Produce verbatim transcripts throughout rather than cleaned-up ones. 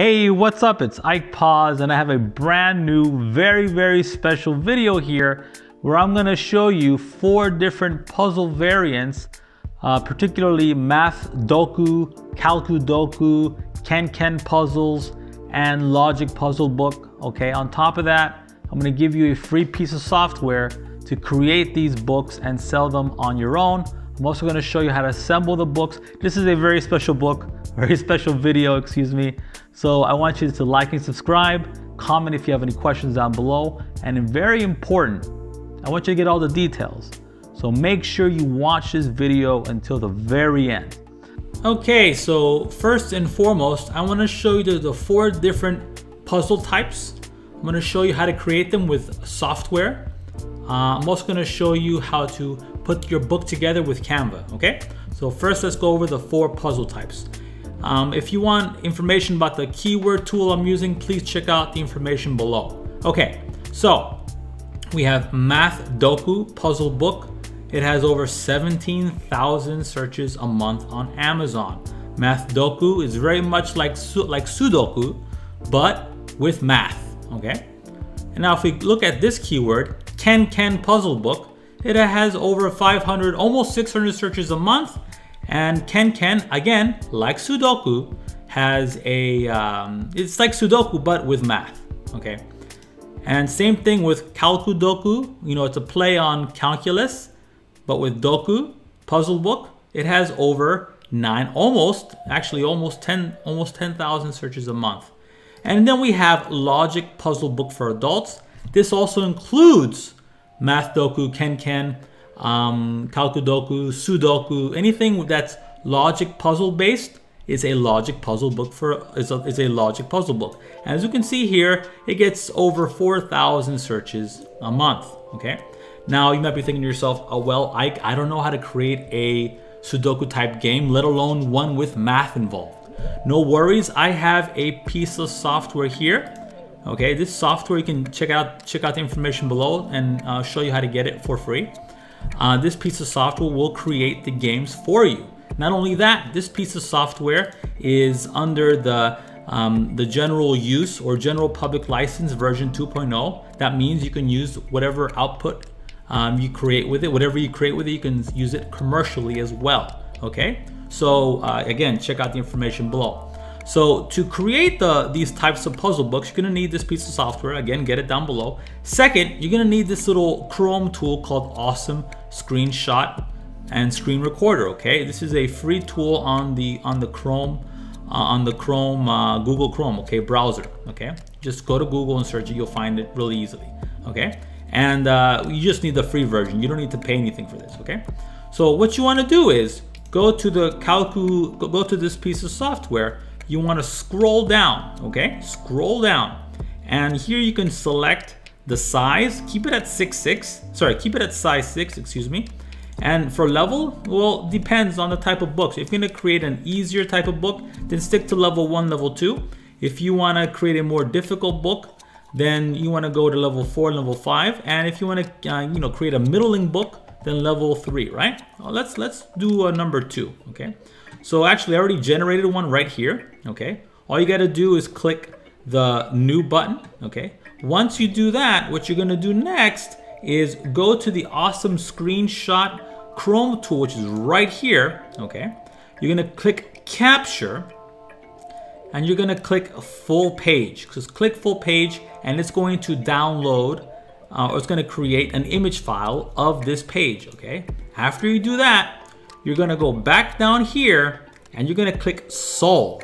Hey, what's up? It's Ike Paz and I have a brand new, very, very special video here where I'm going to show you four different puzzle variants, uh, particularly Math Doku, Calcu Doku, KenKen puzzles, and Logic puzzle book. Okay, on top of that, I'm going to give you a free piece of software to create these books and sell them on your own. I'm also going to show you how to assemble the books. This is a very special book, very special video, excuse me. So I want you to like and subscribe, comment if you have any questions down below, and very important, I want you to get all the details. So make sure you watch this video until the very end. Okay, so first and foremost, I want to show you the, the four different puzzle types. I'm going to show you how to create them with software. Uh, I'm also going to show you how to put your book together with Canva, okay? So first, let's go over the four puzzle types. Um, if you want information about the keyword tool I'm using, please check out the information below. Okay, so we have Math Doku puzzle book. It has over seventeen thousand searches a month on Amazon. Math Doku is very much like, like Sudoku, but with math, okay? And now if we look at this keyword, KenKen puzzle book, it has over five hundred, almost six hundred searches a month. And KenKen, again, like Sudoku, has a, um, it's like Sudoku, but with math, okay? And same thing with Calcu Doku, you know, it's a play on calculus, but with Doku, puzzle book, it has over nine, almost, actually almost ten, almost ten thousand searches a month. And then we have Logic puzzle book for adults. This also includes Math Doku, KenKen, Um, Calcu Doku, Sudoku, anything that's logic puzzle based is a logic puzzle book for is a, is a logic puzzle book. And as you can see here, it gets over four thousand searches a month. Okay. Now you might be thinking to yourself, oh, well, Ike, I don't know how to create a Sudoku type game, let alone one with math involved. No worries. I have a piece of software here. Okay. This software, you can check out, check out the information below and uh, show you how to get it for free. Uh, this piece of software will create the games for you. Not only that, this piece of software is under the um, the general use or general public license version two point oh. That means you can use whatever output um, you create with it. Whatever you create with it, you can use it commercially as well. Okay. So uh, again, check out the information below. So to create the these types of puzzle books, you're gonna need this piece of software. Again, get it down below. Second, you're gonna need this little Chrome tool called Awesome Screenshot and Screen Recorder. Okay, this is a free tool on the on the Chrome uh, on the Chrome uh, Google Chrome. Okay, browser. Okay, just go to Google and search it. You'll find it really easily. Okay, and uh, you just need the free version. You don't need to pay anything for this. Okay, so what you want to do is go to the Calcu. Go to this piece of software. You want to scroll down, okay? Scroll down. And here you can select the size, keep it at six, six, sorry, keep it at size six, excuse me. And for level, well, depends on the type of books. If you're gonna create an easier type of book, then stick to level one, level two. If you wanna create a more difficult book, then you wanna go to level four, level five. And if you wanna, uh, you know, create a middling book, then level three, right? Well, let's, let's do a number two, okay? So actually I already generated one right here, okay? All you gotta do is click the new button, okay? Once you do that, what you're gonna do next is go to the Awesome Screenshot Chrome tool, which is right here, okay? You're gonna click Capture, and you're gonna click Full Page. Just click Full Page, and it's going to download, uh, or it's gonna create an image file of this page, okay? After you do that, you're gonna go back down here and you're gonna click solve.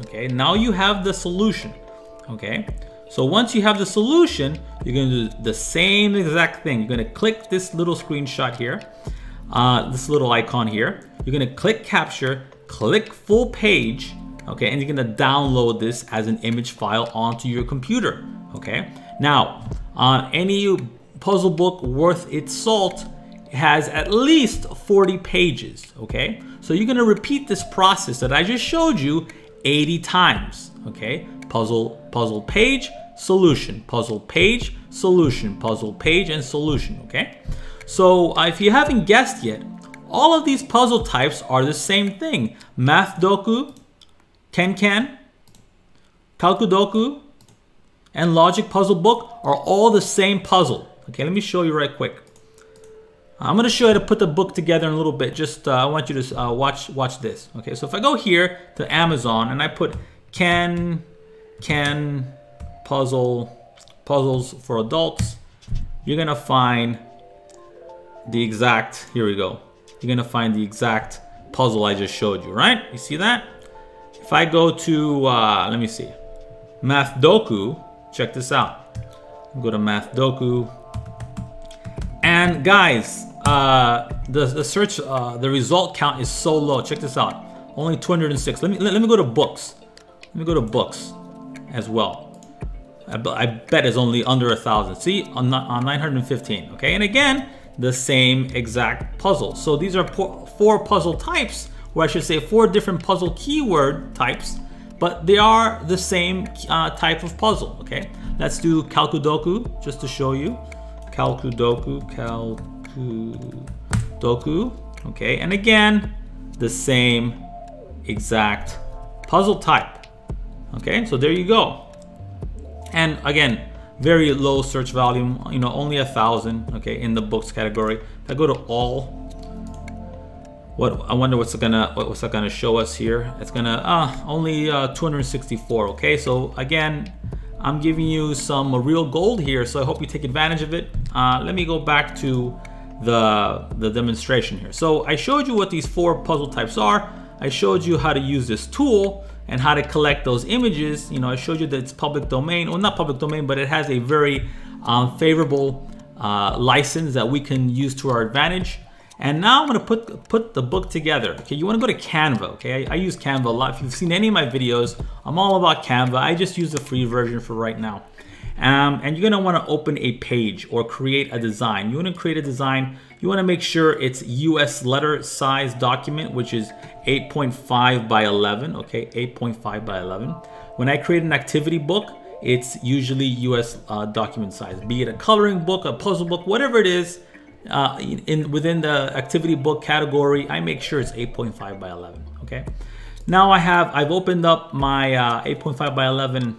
Okay, now you have the solution. Okay, so once you have the solution, you're gonna do the same exact thing. You're gonna click this little screenshot here, uh, this little icon here. You're gonna click capture, click full page, okay, and you're gonna download this as an image file onto your computer. Okay, now on any puzzle book worth its salt, has at least forty pages, okay? So you're gonna repeat this process that I just showed you eighty times, okay? Puzzle, puzzle page, solution, puzzle page, solution, puzzle page, and solution, okay? So uh, if you haven't guessed yet, all of these puzzle types are the same thing. Math Doku, KenKen, Calcudoku and Logic Puzzle Book are all the same puzzle. Okay, let me show you right quick. I'm going to show you how to put the book together in a little bit. Just uh, I want you to uh, watch watch this. Okay, so if I go here to Amazon and I put Ken Ken puzzle puzzles for adults, you're going to find the exact, here we go. You're going to find the exact puzzle I just showed you, right? You see that? If I go to, uh, let me see, Math Doku, check this out. Go to Math Doku. And guys, uh, the, the search, uh, the result count is so low. Check this out, only two hundred and six. Let me let, let me go to books. Let me go to books as well. I, I bet it's only under a thousand. See, on, on nine hundred fifteen. Okay, and again, the same exact puzzle. So these are four puzzle types, or I should say, four different puzzle keyword types, but they are the same uh, type of puzzle. Okay, let's do Calcudoku just to show you. Calcudoku, Calcudoku, okay, and again, the same exact puzzle type. Okay, so there you go. And again, very low search volume, you know, only a thousand, okay, in the books category. If I go to all, what, I wonder what's it gonna, what's that gonna show us here? It's gonna, uh, only uh, two hundred sixty-four, okay, so again, I'm giving you some real gold here, so I hope you take advantage of it. Uh, let me go back to the, the demonstration here. So I showed you what these four puzzle types are. I showed you how to use this tool and how to collect those images. You know, I showed you that it's public domain, well, not public domain, but it has a very um, favorable uh, license that we can use to our advantage. And now I'm gonna put put the book together. Okay, you wanna go to Canva, okay? I, I use Canva a lot. If you've seen any of my videos, I'm all about Canva. I just use the free version for right now. Um, and you're gonna wanna open a page or create a design. You wanna create a design, you wanna make sure it's U S letter size document, which is eight point five by eleven, okay, eight point five by eleven. When I create an activity book, it's usually U S uh, document size, be it a coloring book, a puzzle book, whatever it is, Uh, in within the activity book category, I make sure it's eight point five by eleven. Okay, now I have I've opened up my uh, eight point five by eleven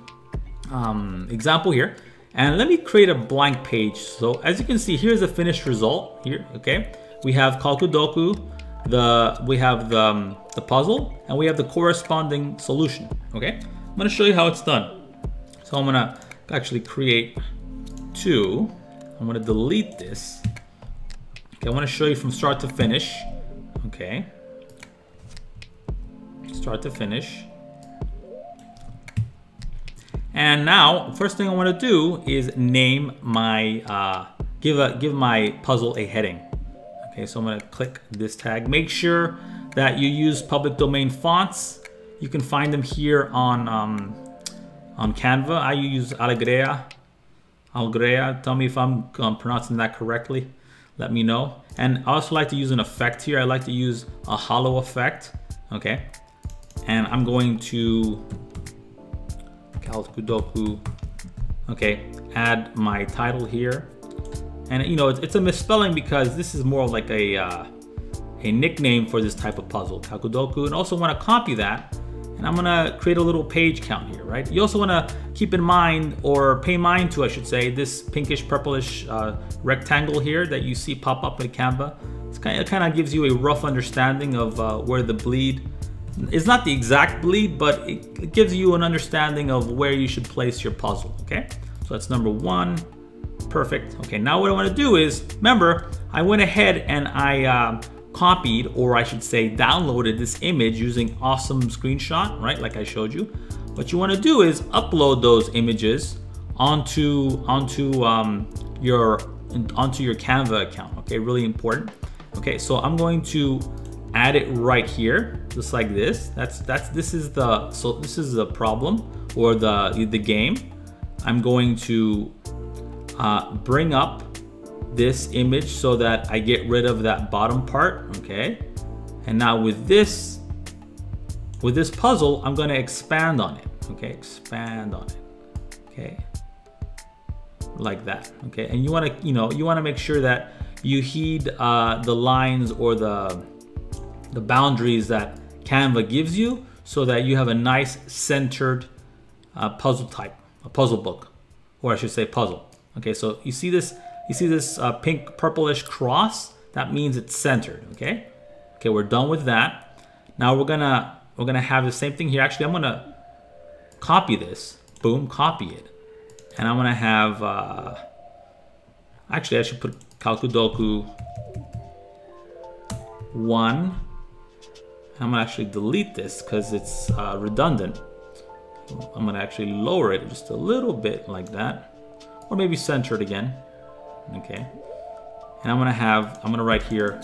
um, example here, and let me create a blank page. So as you can see, here's the finished result here. Okay, we have Calcudoku, the we have the um, the puzzle, and we have the corresponding solution. Okay, I'm gonna show you how it's done. So I'm gonna actually create two. I'm gonna delete this. Okay, I want to show you from start to finish. Okay, start to finish. And now, first thing I want to do is name my uh, give a give my puzzle a heading. Okay, so I'm going to click this tag. Make sure that you use public domain fonts. You can find them here on um, on Canva. I use Alegreya. Alegreya. Tell me if I'm um, pronouncing that correctly. Let me know. And I also like to use an effect here. I like to use a hollow effect. Okay. And I'm going to Calcudoku. Okay. Add my title here. And you know, it's, it's a misspelling because this is more like a, uh, a nickname for this type of puzzle, Calcudoku. And also want to copy that. And I'm gonna create a little page count here, right? You also wanna keep in mind, or pay mind to, I should say, this pinkish, purplish uh, rectangle here that you see pop up in Canva. It's kind of, it kind of gives you a rough understanding of uh, where the bleed, it's not the exact bleed, but it, it gives you an understanding of where you should place your puzzle, okay? So that's number one, perfect. Okay, now what I wanna do is, remember, I went ahead and I, uh, copied, or I should say downloaded this image using Awesome Screenshot, right? Like I showed you. What you want to do is upload those images onto onto um, your onto your Canva account. Okay, really important. Okay, so I'm going to add it right here, just like this. That's that's this is the so this is the problem or the the game. I'm going to uh, bring up this image so that I get rid of that bottom part, okay? And now with this, with this puzzle, I'm gonna expand on it, okay? Expand on it, okay? Like that, okay? And you wanna, you know, you wanna make sure that you heed uh, the lines or the, the boundaries that Canva gives you so that you have a nice centered uh, puzzle type, a puzzle book, or I should say puzzle. Okay, so you see this, you see this uh, pink purplish cross, that means it's centered, okay? Okay, we're done with that. Now we're gonna, we're gonna have the same thing here. Actually, I'm gonna copy this, boom, copy it. And I'm gonna have, uh, actually I should put Calcudoku one. I'm gonna actually delete this because it's uh, redundant. I'm gonna actually lower it just a little bit like that, or maybe center it again, okay? And I'm gonna have, I'm gonna write here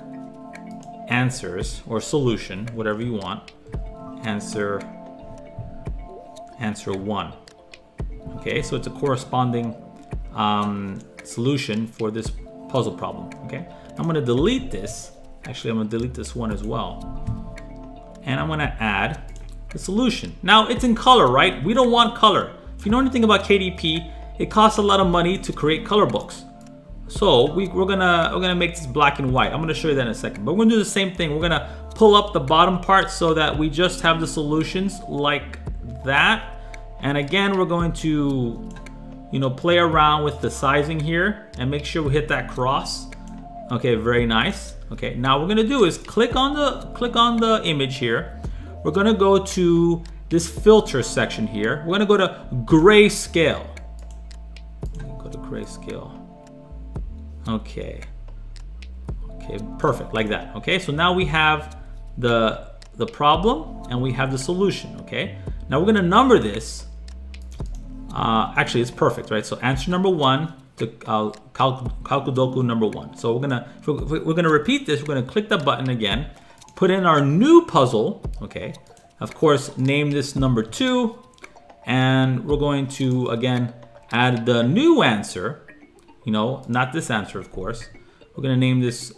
answers or solution, whatever you want, answer, answer one. Okay, so it's a corresponding um, solution for this puzzle problem, okay? I'm gonna delete this. Actually, I'm gonna delete this one as well. And I'm gonna add the solution. Now it's in color, right? We don't want color. If you know anything about K D P, it costs a lot of money to create color books. So we, we're gonna we're gonna make this black and white. I'm gonna show you that in a second, but we're gonna do the same thing. We're gonna pull up the bottom part so that we just have the solutions like that. And again, we're going to, you know, play around with the sizing here and make sure we hit that cross. Okay, very nice. Okay, now what we're gonna do is click on the click on the image here. We're gonna go to this filter section here. We're gonna go to grayscale. Go to grayscale. Okay. Okay, perfect, like that. Okay, so now we have the the problem and we have the solution. Okay, now we're gonna number this. Uh, actually, it's perfect, right? So answer number one to uh, Calcudoku number one. So we're gonna we're gonna repeat this. We're gonna click the button again, put in our new puzzle. Okay, of course, name this number two, and we're going to again add the new answer. You know, not this answer, of course. We're gonna name this,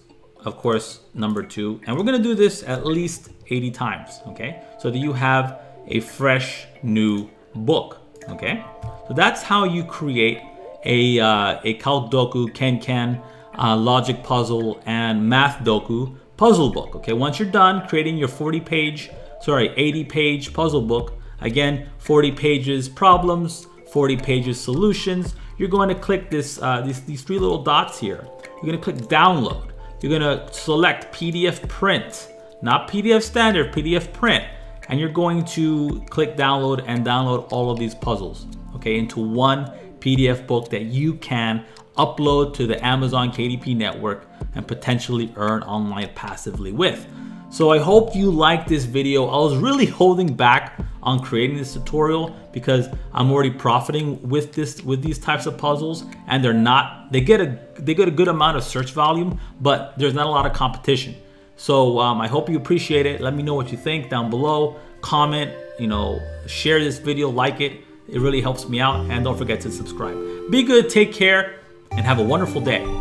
of course, number two, and we're gonna do this at least eighty times. Okay, so that you have a fresh new book. Okay, so that's how you create a uh, a Calcudoku, KenKen, uh, logic puzzle, and Math Doku puzzle book. Okay, once you're done creating your forty page, sorry, eighty page puzzle book, again, forty pages problems, forty pages solutions. You're going to click this uh, these these three little dots here. You're going to click download. You're going to select P D F print, not P D F standard, P D F print. And you're going to click download and download all of these puzzles, okay, into one P D F book that you can upload to the Amazon K D P network and potentially earn online passively with. So I hope you liked this video. I was really holding back on creating this tutorial because I'm already profiting with this with these types of puzzles, and they're not they get a they get a good amount of search volume, but there's not a lot of competition. So um, I hope you appreciate it. Let me know what you think down below. Comment, you know, share this video, like it. It really helps me out. And don't forget to subscribe. Be good, take care, and have a wonderful day.